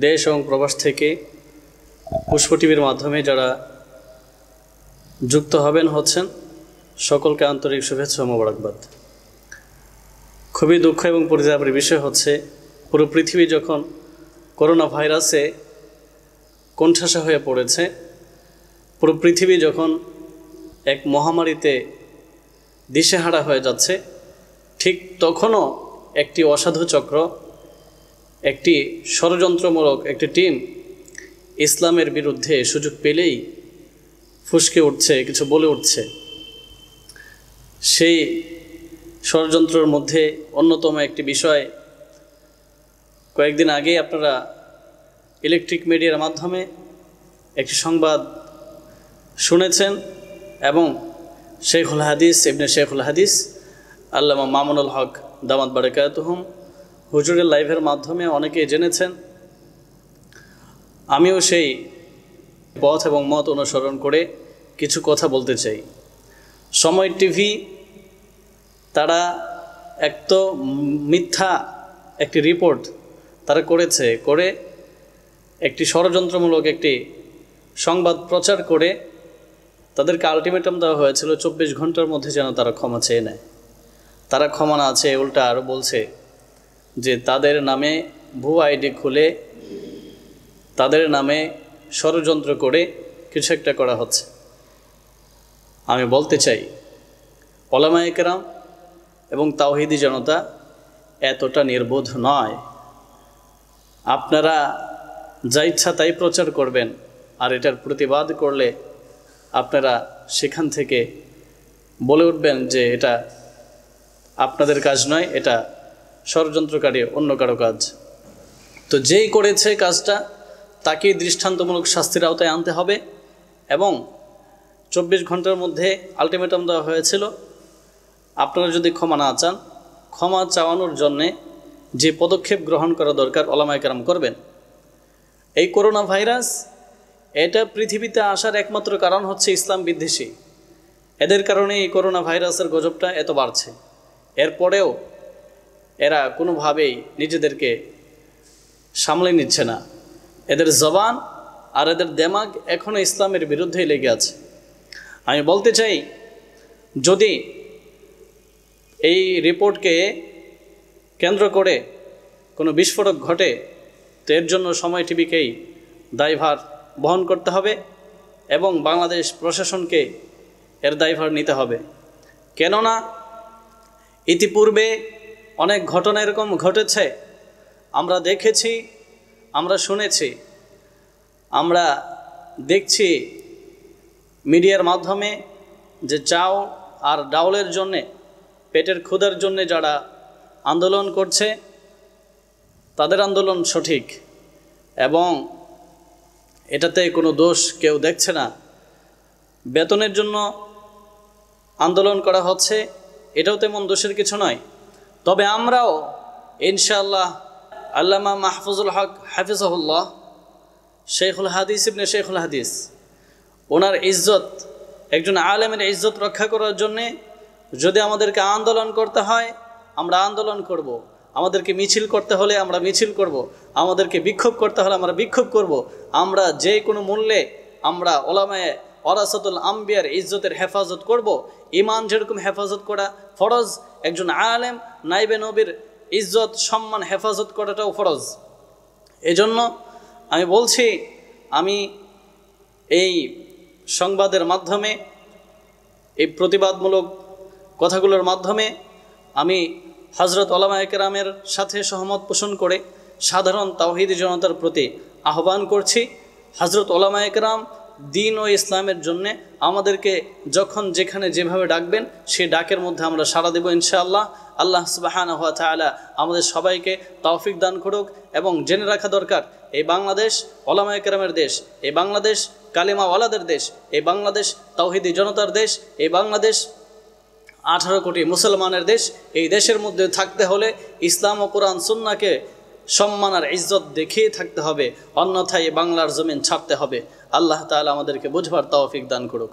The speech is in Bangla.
देश और प्रवास थेके पुष्प टीविर माध्यमे जारा जुक्त हबेन होच्छेन सकलके आंतरिक शुभेच्छा मोबारकबाद। खुबी दुख एवं परितापेर विषय होच्छे पुरो पृथिवी जखन करोना भाइरासे कोणठासा हये पड़ेछे, पुरो पृथिवी जखन एक महामारीते दिशेहारा हये जाच्छे, ठीक तखनो एकटी असाधु चक्र একটি ষড়যন্ত্রমূলক একটি টিম ইসলামের বিরুদ্ধে সুযোগ পেলেই ফুসকে উঠছে, কিছু বলে উঠছে। সেই ষড়যন্ত্রের মধ্যে অন্যতম একটি বিষয়, কয়েকদিন আগে আপনারা ইলেকট্রিক মিডিয়ার মাধ্যমে একটি সংবাদ শুনেছেন এবং শেখুল হাদিস ইবনে শেখুল হাদিস আল্লামা মামুনুল হক দামাত বারাকাতুহুম हुजूर लाइवर माध्यमे अनेके जेनेছেন, आमिও সেই পথ এবং মত অনুসরণ করে কিছু কথা বলতে চাই। সময় টিভি তারা এত মিথ্যা একটি রিপোর্ট তারা করেছে, করে একটি ষড়যন্ত্রমূলক একটি সংবাদ প্রচার করে তাদেরকে আলটিমেটাম দেওয়া হয়েছিল ২৪ ঘন্টার মধ্যে যেন তারা ক্ষমা চেয়ে নেয়। তারা ক্ষমা না চেয়ে উল্টা আরও বলছে যে তাদের নামে ভুয়া আইডি খুলে তাদের নামে ষড়যন্ত্র করে কিছু একটা করা হচ্ছে। আমি বলতে চাই ওলামায়ে কেরাম এবং তাওহীদি জনতা এতটা নির্বোধ নয়। আপনারা যা ইচ্ছা তাই প্রচার করবেন, আর এটার প্রতিবাদ করলে আপনারা সেখান থেকে বলে উঠবেন যে এটা আপনাদের কাজ নয়, এটা ষড়যন্ত্রকারী অন্য কারো কাজ। তো যেই করেছে কাজটা তাকে দৃষ্টান্তমূলক শাস্তির আওতায় আনতে হবে। এবং ২৪ ঘন্টার মধ্যে আলটিমেটাম দেওয়া হয়েছিল, আপনারা যদি ক্ষমা না চান, ক্ষমা চাওয়ানোর জন্যে যে পদক্ষেপ গ্রহণ করা দরকার ওলামায়ে কেরাম করবেন। এই করোনা ভাইরাস এটা পৃথিবীতে আসার একমাত্র কারণ হচ্ছে ইসলাম বিদ্বেষী, এদের কারণে এই করোনা ভাইরাসের গজবটা এত বাড়ছে। এরপরেও এরা কোনোভাবেই নিজেদেরকে সামলে নিচ্ছে না, এদের জবান আর এদের দেমাগ এখনও ইসলামের বিরুদ্ধেই লেগে আছে। আমি বলতে চাই যদি এই রিপোর্টকে কেন্দ্র করে কোনো বিস্ফোরক ঘটে তো এর জন্য সময় টিভিকেই দায়ভার বহন করতে হবে এবং বাংলাদেশ প্রশাসনকে এর দায়ভার নিতে হবে। কেননা ইতিপূর্বে অনেক ঘটনা এরকম ঘটেছে, আমরা দেখেছি, আমরা শুনেছি, আমরা দেখছি মিডিয়ার মাধ্যমে যে চাও আর ডাউলের জন্যে, পেটের ক্ষুধার জন্যে যারা আন্দোলন করছে তাদের আন্দোলন সঠিক এবং এটাতে কোনো দোষ কেউ দেখছে না। বেতনের জন্য আন্দোলন করা হচ্ছে, এটাও তেমন দোষের কিছু নয়। তবে আমরাও ইনশাআল্লাহ আল্লামা মাহফুজুল হক হাফিজাহুল্লাহ শেখুল হাদিস ইবনে শেখুল হাদিস ওনার ইজ্জত, একজন আলেমের ইজ্জত রক্ষা করার জন্যে যদি আমাদেরকে আন্দোলন করতে হয় আমরা আন্দোলন করব, আমাদেরকে মিছিল করতে হলে আমরা মিছিল করব, আমাদেরকে বিক্ষোভ করতে হলে আমরা বিক্ষোভ করব। আমরা যে কোনো মূল্যে আমরা ওলামায়ে ওয়ারাসাতুল আম্বিয়ার ইজ্জতের হেফাজত করব। ইমান যেরকম হেফাজত করা ফরজ, একজন আলেম নাইবে নবীর ইজ্জত সম্মান হেফাজত করাটাও ফরজ। এজন্য আমি বলছি, আমি এই সংবাদের মাধ্যমে, এই প্রতিবাদমূলক কথাগুলোর মাধ্যমে আমি হযরত ওলামায়ে কেরামের সাথে সহমত পোষণ করে সাধারণ তাওহীদি জনতার প্রতি আহ্বান করছি, হযরত ওলামায়ে কেরাম দিন ও ইসলামের জন্যে আমাদেরকে যখন যেখানে যেভাবে ডাকবেন সেই ডাকের মধ্যে আমরা সাড়া দেব ইনশাআল্লাহ। আল্লাহ সুবহানাহু ওয়া তাআলা আমাদের সবাইকে তৌফিক দান করুক। এবং জেনে রাখা দরকার এই বাংলাদেশ ওলামায়ে কেরামের দেশ, এই বাংলাদেশ কালিমাওয়ালাদের দেশ, এই বাংলাদেশ তাওহীদি জনতার দেশ, এই বাংলাদেশ 18 কোটি মুসলমানের দেশ। এই দেশের মধ্যে থাকতে হলে ইসলাম ও কোরআন সুন্নাহকে সম্মান আর ইজ্জত দেখিয়ে থাকতে হবে, অন্যথায় বাংলার জমিন ছাড়তে হবে। আল্লাহ তাআলা আমাদেরকে বুঝবার তৌফিক দান করুক।